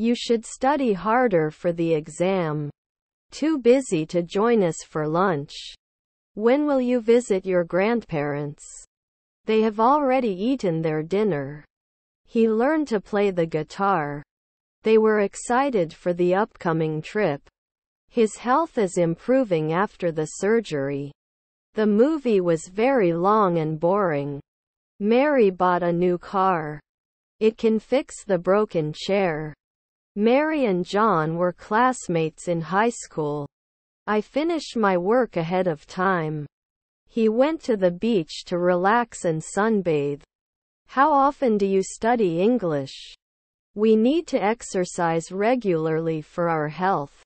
You should study harder for the exam. Too busy to join us for lunch. When will you visit your grandparents? They have already eaten their dinner. He learned to play the guitar. They were excited for the upcoming trip. His health is improving after the surgery. The movie was very long and boring. Mary bought a new car. It can fix the broken chair. Mary and John were classmates in high school. I finish my work ahead of time. He went to the beach to relax and sunbathe. How often do you study English? We need to exercise regularly for our health.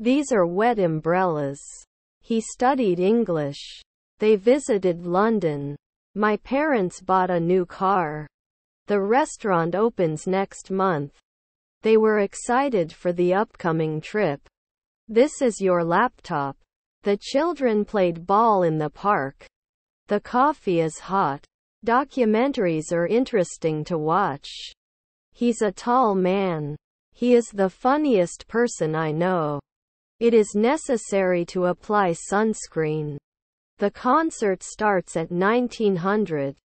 These are wet umbrellas. He studied English. They visited London. My parents bought a new car. The restaurant opens next month. They were excited for the upcoming trip. This is your laptop. The children played ball in the park. The coffee is hot. Documentaries are interesting to watch. He's a tall man. He is the funniest person I know. It is necessary to apply sunscreen. The concert starts at 1900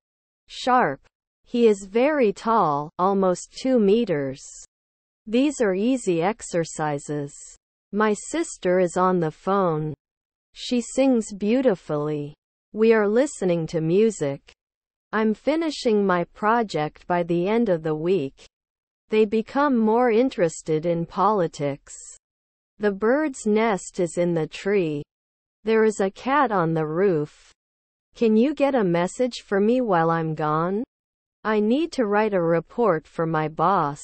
sharp. He is very tall, almost 2 meters. These are easy exercises. My sister is on the phone. She sings beautifully. We are listening to music. I'm finishing my project by the end of the week. They become more interested in politics. The bird's nest is in the tree. There is a cat on the roof. Can you get a message for me while I'm gone? I need to write a report for my boss.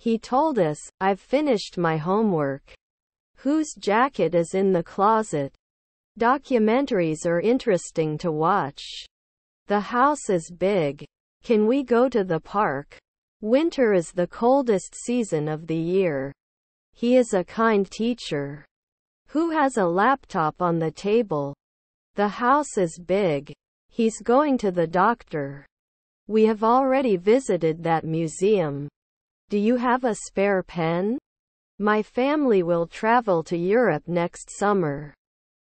He told us, I've finished my homework. Whose jacket is in the closet? Documentaries are interesting to watch. The house is big. Can we go to the park? Winter is the coldest season of the year. He is a kind teacher. Who has a laptop on the table? The house is big. He's going to the doctor. We have already visited that museum. Do you have a spare pen? My family will travel to Europe next summer.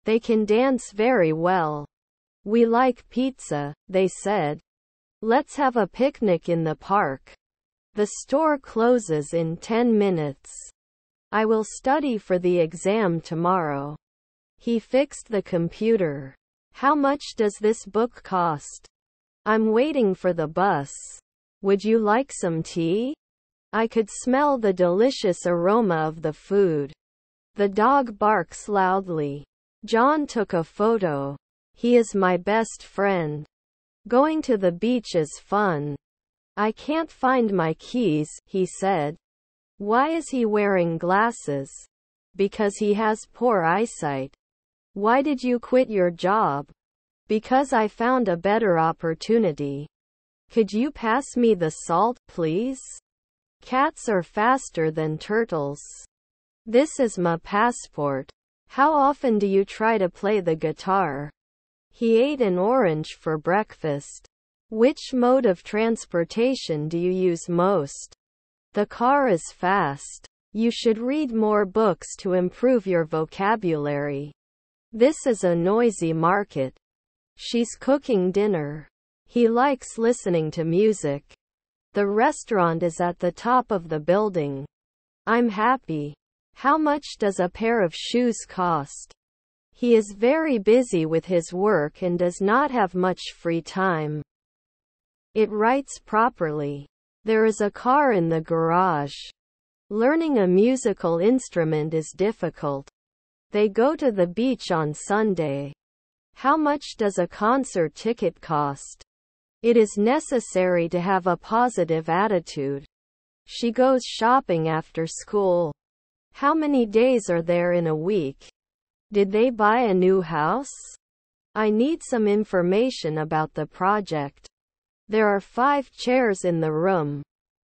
They can dance very well. We like pizza, they said. Let's have a picnic in the park. The store closes in 10 minutes. I will study for the exam tomorrow. He fixed the computer. How much does this book cost? I'm waiting for the bus. Would you like some tea? I could smell the delicious aroma of the food. The dog barks loudly. John took a photo. He is my best friend. Going to the beach is fun. I can't find my keys, he said. Why is he wearing glasses? Because he has poor eyesight. Why did you quit your job? Because I found a better opportunity. Could you pass me the salt, please? Cats are faster than turtles. This is my passport. How often do you try to play the guitar? He ate an orange for breakfast. Which mode of transportation do you use most? The car is fast. You should read more books to improve your vocabulary. This is a noisy market. She's cooking dinner. He likes listening to music. The restaurant is at the top of the building. I'm happy. How much does a pair of shoes cost? He is very busy with his work and does not have much free time. It writes properly. There is a car in the garage. Learning a musical instrument is difficult. They go to the beach on Sunday. How much does a concert ticket cost? It is necessary to have a positive attitude. She goes shopping after school. How many days are there in a week? Did they buy a new house? I need some information about the project. There are 5 chairs in the room.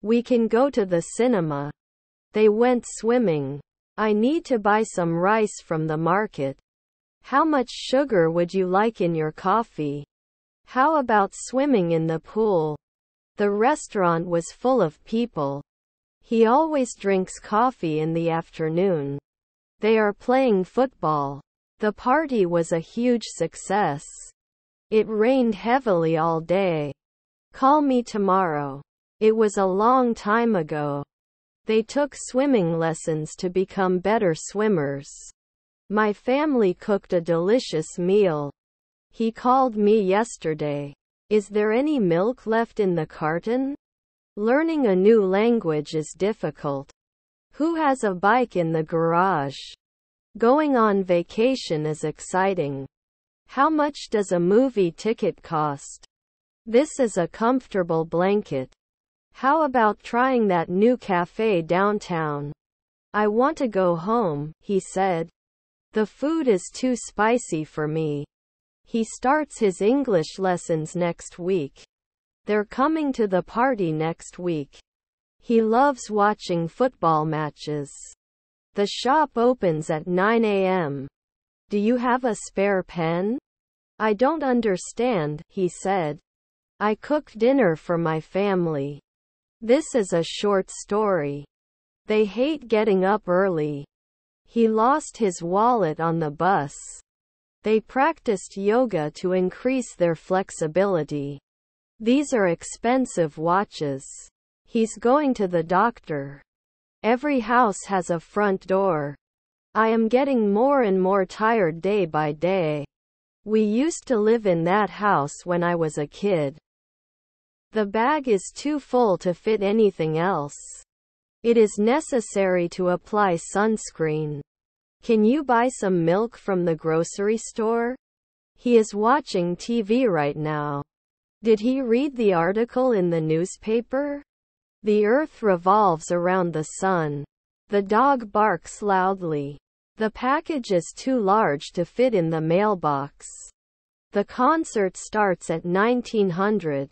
We can go to the cinema. They went swimming. I need to buy some rice from the market. How much sugar would you like in your coffee? How about swimming in the pool? The restaurant was full of people. He always drinks coffee in the afternoon. They are playing football. The party was a huge success. It rained heavily all day. Call me tomorrow. It was a long time ago. They took swimming lessons to become better swimmers. My family cooked a delicious meal. He called me yesterday. Is there any milk left in the carton? Learning a new language is difficult. Who has a bike in the garage? Going on vacation is exciting. How much does a movie ticket cost? This is a comfortable blanket. How about trying that new cafe downtown? I want to go home, he said. The food is too spicy for me. He starts his English lessons next week. They're coming to the party next week. He loves watching football matches. The shop opens at 9 a.m. Do you have a spare pen? I don't understand, he said. I cooked dinner for my family. This is a short story. They hate getting up early. He lost his wallet on the bus. They practiced yoga to increase their flexibility. These are expensive watches. He's going to the doctor. Every house has a front door. I am getting more and more tired day by day. We used to live in that house when I was a kid. The bag is too full to fit anything else. It is necessary to apply sunscreen. Can you buy some milk from the grocery store? He is watching TV right now. Did he read the article in the newspaper? The earth revolves around the sun. The dog barks loudly. The package is too large to fit in the mailbox. The concert starts at 1900.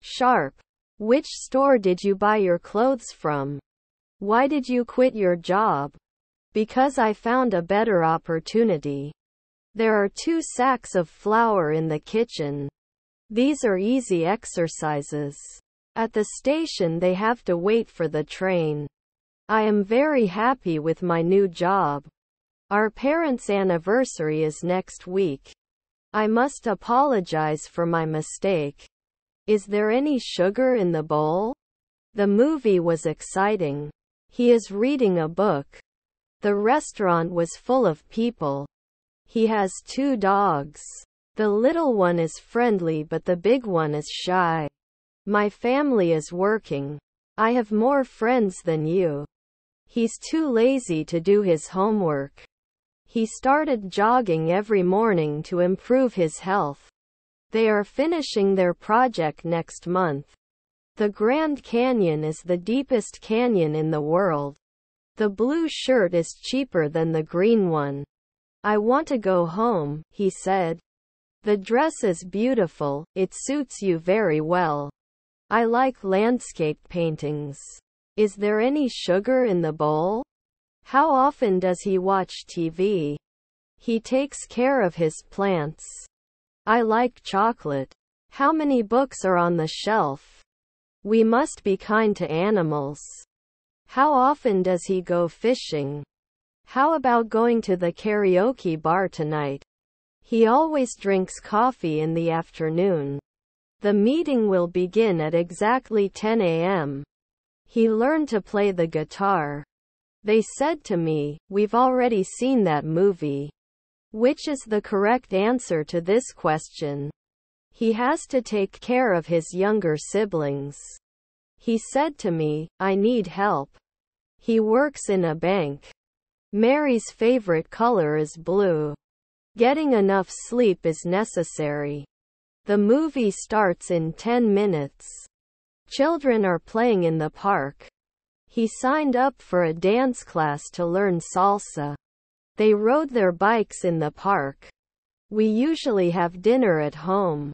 Sharp. Which store did you buy your clothes from? Why did you quit your job? Because I found a better opportunity. There are 2 sacks of flour in the kitchen. These are easy exercises. At the station they have to wait for the train. I am very happy with my new job. Our parents' anniversary is next week. I must apologize for my mistake. Is there any sugar in the bowl? The movie was exciting. He is reading a book. The restaurant was full of people. He has 2 dogs. The little one is friendly but the big one is shy. My family is working. I have more friends than you. He's too lazy to do his homework. He started jogging every morning to improve his health. They are finishing their project next month. The Grand Canyon is the deepest canyon in the world. The blue shirt is cheaper than the green one. I want to go home, he said. The dress is beautiful, it suits you very well. I like landscape paintings. Is there any sugar in the bowl? How often does he watch TV? He takes care of his plants. I like chocolate. How many books are on the shelf? We must be kind to animals. How often does he go fishing? How about going to the karaoke bar tonight? He always drinks coffee in the afternoon. The meeting will begin at exactly 10 a.m. He learned to play the guitar. They said to me, "We've already seen that movie." Which is the correct answer to this question? He has to take care of his younger siblings. He said to me, "I need help." He works in a bank. Mary's favorite color is blue. Getting enough sleep is necessary. The movie starts in 10 minutes. Children are playing in the park. He signed up for a dance class to learn salsa. They rode their bikes in the park. We usually have dinner at home.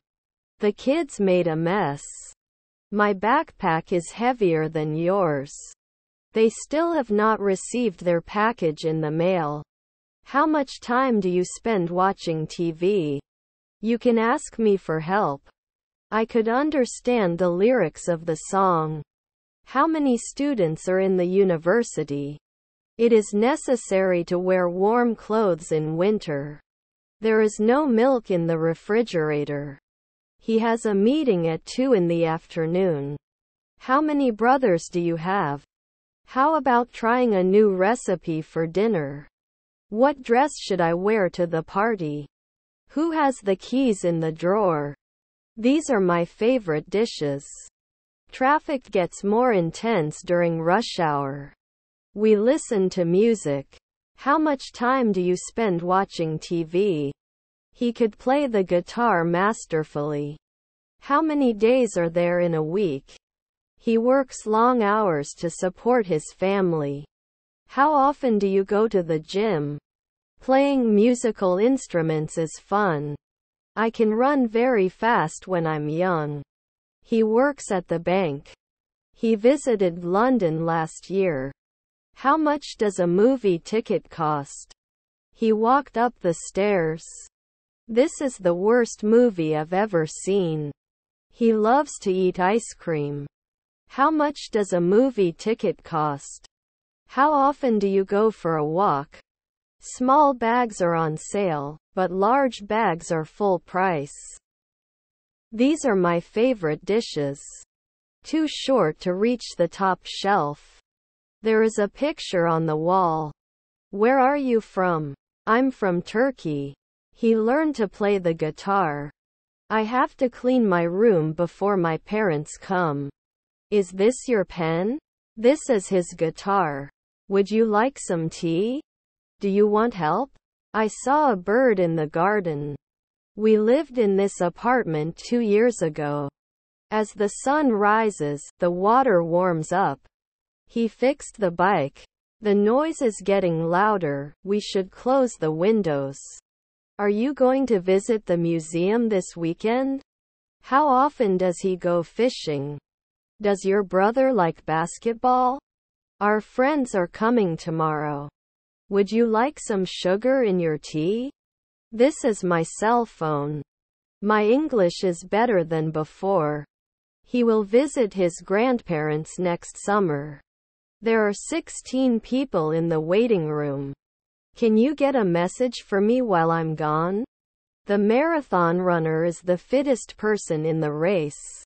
The kids made a mess. My backpack is heavier than yours. They still have not received their package in the mail. How much time do you spend watching TV? You can ask me for help. I could understand the lyrics of the song. How many students are in the university? It is necessary to wear warm clothes in winter. There is no milk in the refrigerator. He has a meeting at 2 in the afternoon. How many brothers do you have? How about trying a new recipe for dinner? What dress should I wear to the party? Who has the keys in the drawer? These are my favorite dishes. Traffic gets more intense during rush hour. We listen to music. How much time do you spend watching TV? He could play the guitar masterfully. How many days are there in a week? He works long hours to support his family. How often do you go to the gym? Playing musical instruments is fun. I can run very fast when I'm young. He works at the bank. He visited London last year. How much does a movie ticket cost? He walked up the stairs. This is the worst movie I've ever seen. He loves to eat ice cream. How much does a movie ticket cost? How often do you go for a walk? Small bags are on sale, but large bags are full price. These are my favorite dishes. Too short to reach the top shelf. There is a picture on the wall. Where are you from? I'm from Turkey. He learned to play the guitar. I have to clean my room before my parents come. Is this your pen? This is his guitar. Would you like some tea? Do you want help? I saw a bird in the garden. We lived in this apartment 2 years ago. As the sun rises, the water warms up. He fixed the bike. The noise is getting louder. We should close the windows. Are you going to visit the museum this weekend? How often does he go fishing? Does your brother like basketball? Our friends are coming tomorrow. Would you like some sugar in your tea? This is my cell phone. My English is better than before. He will visit his grandparents next summer. There are 16 people in the waiting room. Can you get a message for me while I'm gone? The marathon runner is the fittest person in the race.